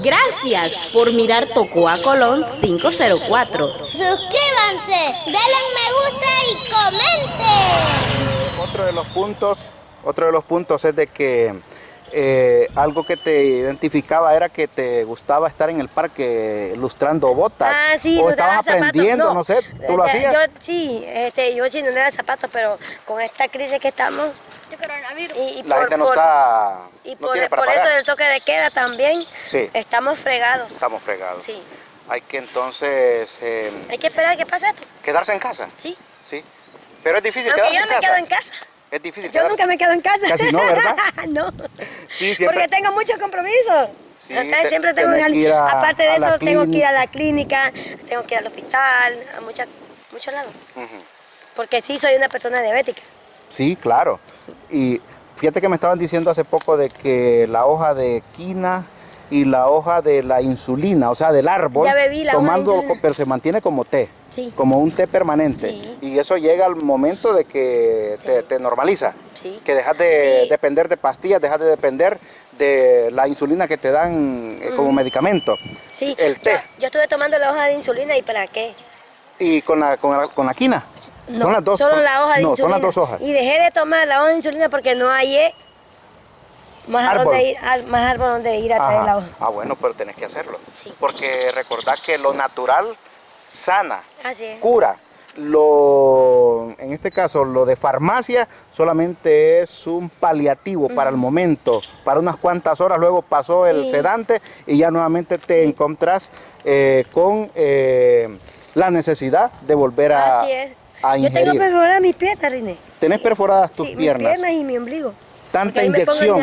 Gracias por mirar Tocoa Colón 504. Suscríbanse, denle me gusta y comenten. Otro de los puntos es de que algo que te identificaba era que te gustaba estar en el parque lustrando botas. Ah, sí, o estabas aprendiendo, no sé, ¿tú lo hacías? Yo sí no era zapatos, pero con esta crisis que estamos, la gente no está, no tiene para pagar. Por eso el toque de queda también, sí. Estamos fregados. Estamos fregados. Sí. Hay que entonces... hay que esperar que pase esto. ¿Quedarse en casa? Sí. Sí. Pero es difícil quedarse en casa. Yo no me quedo en casa. Es difícil quedarse. Yo nunca me quedo en casa. Casi no, ¿verdad? No. Sí, siempre. Porque tengo muchos compromisos. Sí, entonces siempre tengo que ir a, aparte de eso, tengo que ir a la clínica, tengo que ir al hospital, a muchos lados. Porque sí soy una persona diabética. Sí, claro. Y fíjate que me estaban diciendo hace poco de que la hoja de quina y la hoja de la insulina, o sea, del árbol, ya bebí la tomando, pero se mantiene como té, sí, como un té permanente. Sí. Y eso llega al momento de que te normaliza, sí, que dejas de depender de pastillas, dejas de depender de la insulina que te dan como medicamento. Sí. El té. Yo estuve tomando la hoja de insulina y ¿para qué? Y con la quina. No, son las dos, solo la hoja de insulina. Son las dos hojas. Y dejé de tomar la hoja de insulina porque no hallé más árbol donde ir a traer la hoja. Ah, bueno, pero tenés que hacerlo. Sí. Porque recordad que lo natural sana, cura. En este caso, lo de farmacia solamente es un paliativo para el momento, para unas cuantas horas. Luego pasó el sedante y ya nuevamente te encontrás con la necesidad de volver a... Así es. Yo tengo perforadas mis piernas, Riné. ¿Tenés perforadas tus piernas? Mis piernas y mi ombligo. Tanta inyección.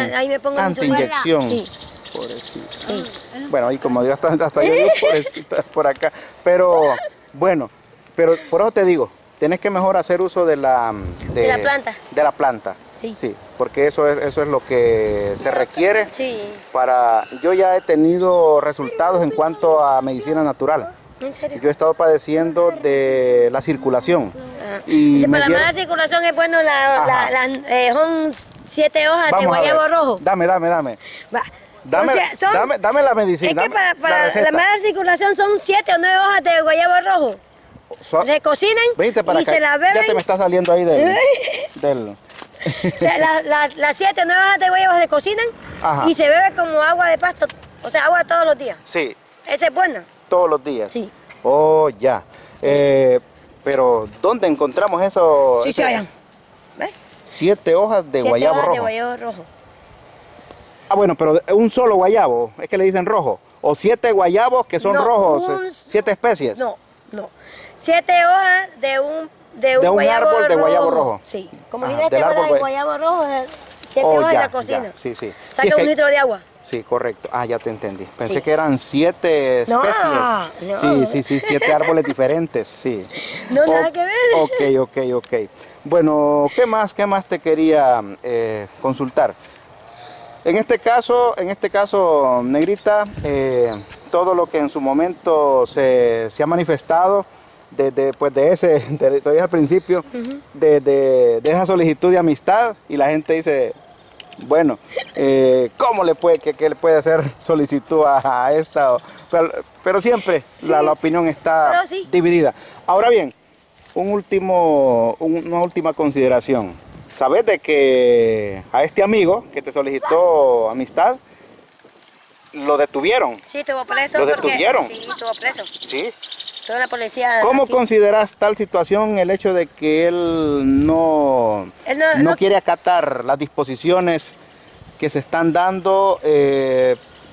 Tanta inyección. Sí. Pobrecita. Sí. Bueno, y como digo, hasta yo digo pobrecita por acá. Pero bueno, pero por eso te digo, tenés que mejor hacer uso de la... De la planta. De la planta. Sí. Sí, porque eso es lo que se requiere. Sí. Yo ya he tenido resultados en cuanto a medicina natural. ¿En serio? Yo he estado padeciendo de la circulación. Y para la mala circulación es bueno son 7 hojas de guayabo rojo. Dame. Dame la medicina. Es que para la mala circulación son 7 o 9 hojas de guayabo rojo. Recocinan y se la beben. Ya te me está saliendo ahí del... Las 7 o 9 hojas de guayabo se cocinan y se bebe como agua de pasto, o sea, agua todos los días. Sí. Esa es buena. Todos los días. Sí. Oh, ya. Pero ¿dónde encontramos eso? Sí, se hallan. ¿Ves? 7 hojas de guayabo rojo. 7 hojas de guayabo rojo. Ah, bueno, pero un solo guayabo, es que le dicen rojo. O 7 guayabos que son rojos, 7 especies. No. 7 hojas de un guayabo árbol rojo. De guayabo rojo. Sí. Como si este árbol de guayabo rojo, 7 hojas en la cocina. Ya. Sí. Saca un litro de agua. Sí, correcto. Ah, ya te entendí. Pensé que eran 7 especies. No. Sí, 7 árboles diferentes, sí. No, nada que ver. Ok. Bueno, ¿qué más te quería consultar? En este caso, Negrita, todo lo que en su momento se ha manifestado, te dije al principio, de esa solicitud de amistad, y la gente dice... Bueno, ¿cómo le puede hacer solicitud a esta? Pero siempre la opinión está dividida. Ahora bien, una última consideración. ¿Sabes de que a este amigo que te solicitó amistad, lo detuvieron? Sí, estuvo preso. ¿Lo detuvieron? Sí, estuvo preso. Sí. Toda la policía. ¿Cómo consideras tal situación, el hecho de que él no quiere acatar las disposiciones que se están dando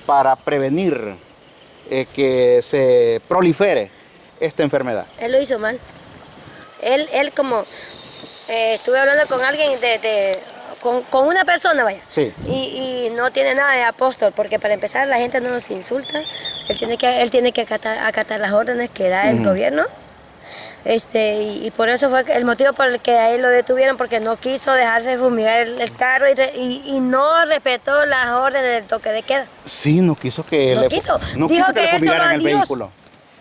para prevenir que se prolifere esta enfermedad? Él lo hizo mal. Él como... estuve hablando con alguien con una persona, vaya. Sí. Y no tiene nada de apóstol, porque para empezar la gente no nos insulta. Él tiene que acatar las órdenes que da el gobierno. Y por eso fue el motivo por el que a él lo detuvieron, porque no quiso dejarse fumigar el carro y no respetó las órdenes del toque de queda. Sí, no quiso que no le quiso. No dijo que él solo a Dios, vehículo.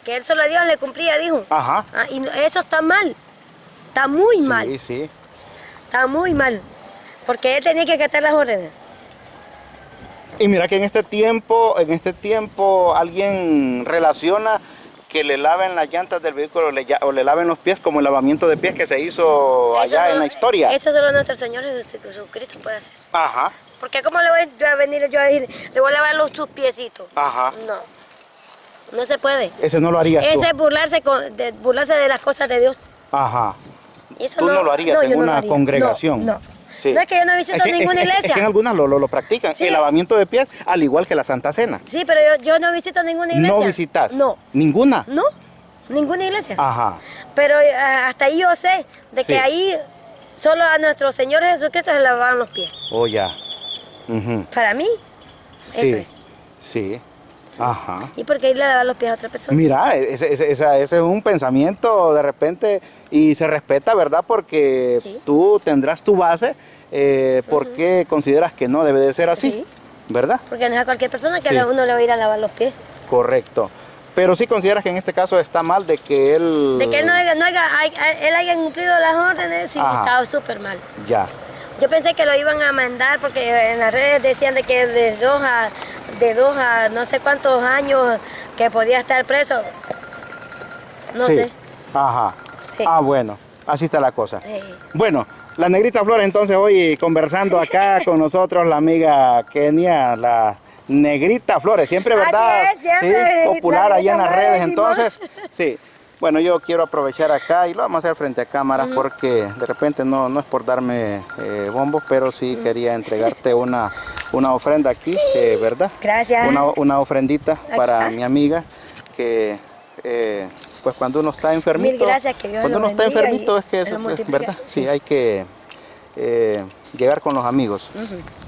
Que él solo a Dios le cumplía, dijo. Ajá. Y eso está mal. Está muy mal. Sí. Está muy mal. Porque él tenía que acatar las órdenes. Y mira que en este tiempo alguien relaciona que le laven las llantas del vehículo o le laven los pies, como el lavamiento de pies que se hizo allá en la historia. Eso solo nuestro Señor Jesucristo puede hacer. Ajá. Porque ¿cómo le voy a venir yo a decir, le voy a lavar sus piecitos? Ajá. No. No se puede. Ese no lo harías tú. Ese es burlarse de las cosas de Dios. Ajá. Eso tú no lo harías en una congregación. No. Sí. No es que yo no visito ninguna iglesia. Es que en algunas lo practican, sí. El lavamiento de pies, al igual que la Santa Cena. Sí, pero yo no visito ninguna iglesia. ¿No visitas? No. ¿Ninguna? No, ninguna iglesia. Ajá. Pero hasta ahí yo sé de que ahí solo a nuestro Señor Jesucristo se lavaban los pies. Oh, ya. Uh-huh. Para mí, eso es. Sí. Ajá. ¿Y por qué irle a lavar los pies a otra persona? Mira, ese es un pensamiento de repente y se respeta, ¿verdad? Porque tú tendrás tu base, ¿por qué consideras que no debe de ser así? Sí. ¿Verdad? Porque no es a cualquier persona que uno le va a ir a lavar los pies. Correcto. Pero sí consideras que en este caso está mal de que él... De que él no haya cumplido las órdenes y estaba súper mal. Ya. Yo pensé que lo iban a mandar porque en las redes decían de que de dos a no sé cuántos años que podía estar preso. No sé. Ajá. Sí. Ah, bueno. Así está la cosa. Sí. Bueno, la Negrita Flores entonces hoy conversando acá con nosotros, la amiga Kenia, la Negrita Flores. Siempre, ¿verdad? Así es, siempre. Sí, popular allá en las redes entonces. Sí. Bueno, yo quiero aprovechar acá y lo vamos a hacer frente a cámaras porque de repente no es por darme bombos, pero sí quería entregarte una ofrenda aquí, ¿verdad? Gracias. Una ofrendita aquí para mi amiga que, pues cuando uno está enfermito... Mil gracias, que Dios cuando uno está enfermito es que eso, ¿verdad? Sí, hay que llegar con los amigos.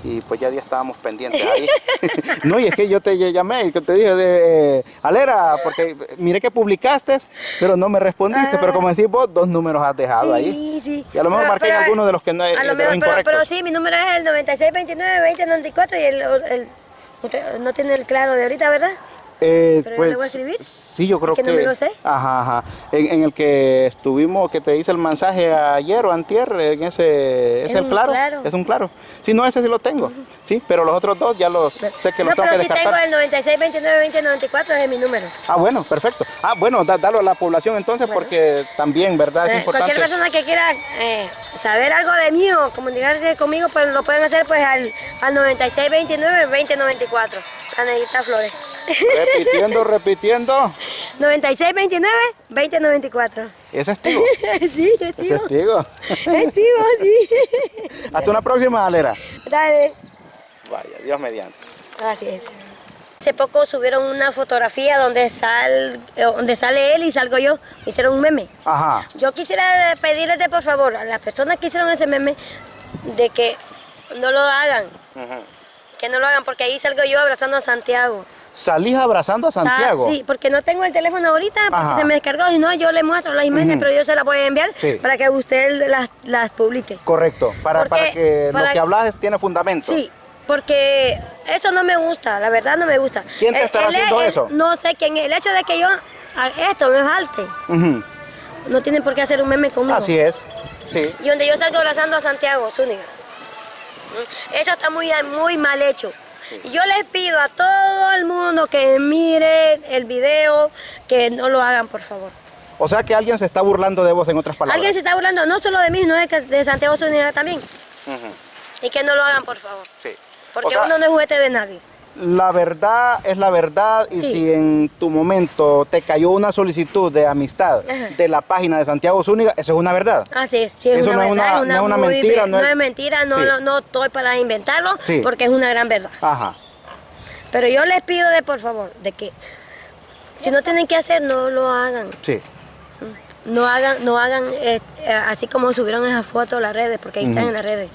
Y pues ya estábamos pendientes ahí. No, y es que yo te llamé y te dije, Alera, porque miré que publicaste, pero no me respondiste. Pero como decís vos, dos números has dejado ahí. Sí, sí. Y a lo mejor marqué algunos de los que no es incorrecto. Pero sí, mi número es el 96292094 y usted no tiene el claro de ahorita, ¿verdad? Pero pues, yo le voy a escribir. Sí, yo creo que... ¿Qué número sé? Ajá, ajá. En el que estuvimos, que te hice el mensaje ayer o antier, en ese... ¿Es el claro? Es un claro. Sí, no, ese sí lo tengo. Sí, pero los otros dos ya los... Sé que los tengo que descartar. No, pero sí tengo el 96292094, ese es mi número. Ah, bueno, perfecto. Ah, bueno, dalo a la población entonces, bueno, porque también, ¿verdad? Es importante. Cualquier persona que quiera saber algo de mí o comunicarse conmigo, pues lo pueden hacer pues al 96292094. A Negrita Flores. Repitiendo. 96292094. ¿Ese es Tigo? Sí, es Tigo. ¿Ese es Tigo? Es Tigo, sí. Hasta una próxima, Alera. Dale. Vaya, Dios mediante. Así es. Hace poco subieron una fotografía donde sale él y salgo yo. Hicieron un meme. Ajá. Yo quisiera pedirles por favor a las personas que hicieron ese meme de que no lo hagan. Ajá. Que no lo hagan, porque ahí salgo yo abrazando a Santiago. ¿Salís abrazando a Santiago? Sí, porque no tengo el teléfono ahorita, porque se me descargó. Si no, yo le muestro las imágenes, pero yo se las voy a enviar para que usted las publique. Correcto, para que lo que hablas tiene fundamento. Sí, porque eso no me gusta, la verdad no me gusta. ¿Quién te estará haciendo eso? No sé quién. El hecho de que yo... Esto no es arte. No tienen por qué hacer un meme conmigo. Así es, sí. Y donde yo salgo abrazando a Santiago Zúniga. Eso está muy, muy mal hecho. Yo les pido a todo el mundo que miren el video, que no lo hagan, por favor. O sea que alguien se está burlando de vos, en otras palabras. Alguien se está burlando, no solo de mí, no es que de Santiago Zúniga también. Y que no lo hagan, por favor. Sí. Porque uno no es juguete de nadie. La verdad es la verdad, y si en tu momento te cayó una solicitud de amistad de la página de Santiago Zúniga, eso es una verdad. Así es, sí, es eso una verdad, no es una mentira. No es mentira, no estoy para inventarlo, porque es una gran verdad. Ajá. Pero yo les pido por favor, de que si no tienen que hacer, no lo hagan. Sí. No hagan así como subieron esas fotos a las redes, porque ahí están en las redes.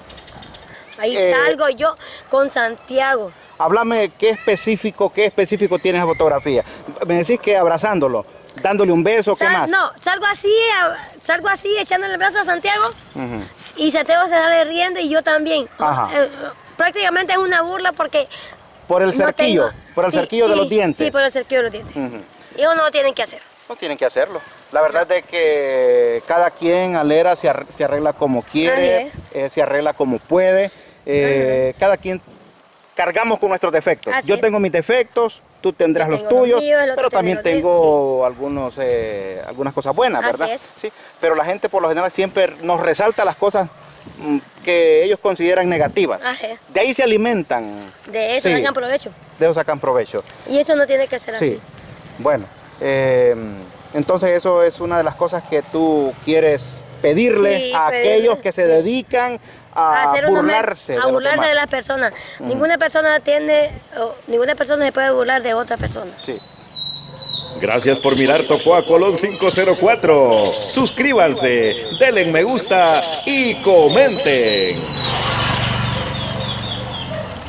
Ahí salgo yo con Santiago. Háblame qué específico tiene esa fotografía. Me decís que abrazándolo, dándole un beso, ¿qué más? No, salgo así echándole el brazo a Santiago y Santiago se sale riendo y yo también. Prácticamente es una burla porque... Por el cerquillo de los dientes. Sí, por el cerquillo de los dientes. Y ellos no lo tienen que hacer. No tienen que hacerlo. La verdad es que cada quien, Alera, se arregla como quiere, se arregla como puede. Cada quien... cargamos con nuestros defectos. Así Yo tengo mis defectos, tú tendrás los tuyos, pero también tengo algunas cosas buenas, ¿verdad? Sí, pero la gente por lo general siempre nos resalta las cosas que ellos consideran negativas. Ajá. De ahí se alimentan. De eso sacan provecho. De eso sacan provecho. Y eso no tiene que ser así. Bueno, entonces eso es una de las cosas que tú quieres pedirle a aquellos que se dedican a burlarse de las personas. Ninguna persona tiene, ninguna persona se puede burlar de otra persona. Sí. Gracias por mirar Tocoa Colón 504. Suscríbanse, denle me gusta y comenten.